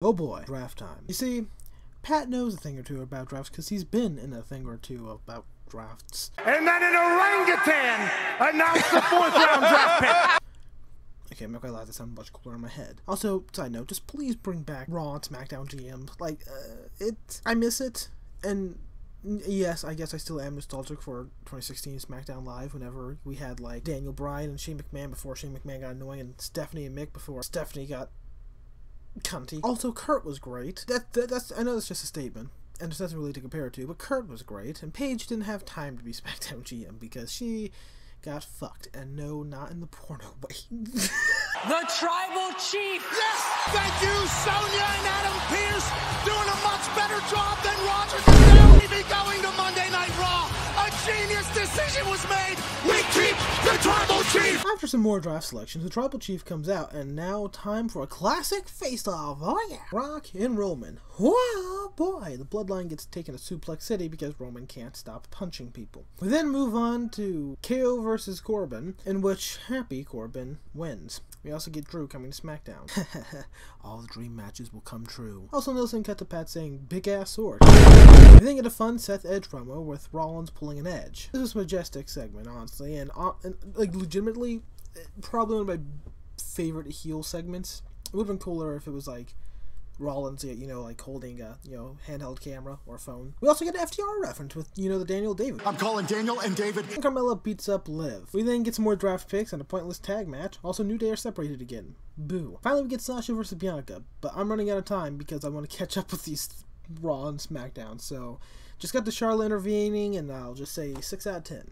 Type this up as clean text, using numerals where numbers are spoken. Oh boy, draft time. You see, Pat knows a thing or two about drafts because he's been in a thing or two about drafts. And then an orangutan announced the fourth round draft pick. Okay, I'm not gonna lie, that sounded much cooler in my head. Also, side note, just please bring back Raw and SmackDown GM. Like, I miss it. And yes, I guess I still am nostalgic for 2016 SmackDown Live whenever we had, like, Daniel Bryan and Shane McMahon before Shane McMahon got annoying, and Stephanie and Mick before Stephanie got cunty. Also, Kurt was great. That's I know that's just a statement, and there's nothing really to compare it to, but Kurt was great, and Paige didn't have time to be SmackDown GM because she got fucked, and no, not in the porno way. The Tribal Chief! Yes! Thank you, Sonia and Adam Pierce, doing a much better job than Roger could only be going to Monday Night Raw! A genius decision was made! We keep the Tribal Chief! After some more draft selections, the Tribal Chief comes out, and now time for a classic face-off! Oh yeah! Rock and Roman. Oh boy! The Bloodline gets taken to Suplex City because Roman can't stop punching people. We then move on to KO versus Corbin, in which happy Corbin wins. We also get Drew coming to SmackDown. All the dream matches will come true. Also, Nielsen cut to Pat saying, "Big ass sword." We then get a fun Seth Edge promo with Rollins pulling an Edge. This was a majestic segment, honestly, and like legitimately, probably one of my favorite heel segments. It would have been cooler if it was like Rollins, you know, like holding a, you know, handheld camera or phone. We also get an FTR reference with, you know, the Daniel David. I'm calling Daniel and David. And Carmella beats up Liv. We then get some more draft picks and a pointless tag match. Also, New Day are separated again. Boo. Finally, we get Sasha versus Bianca, but I'm running out of time because I want to catch up with these Raw and SmackDown. So, just got the Charlotte intervening, and I'll just say 6 out of 10.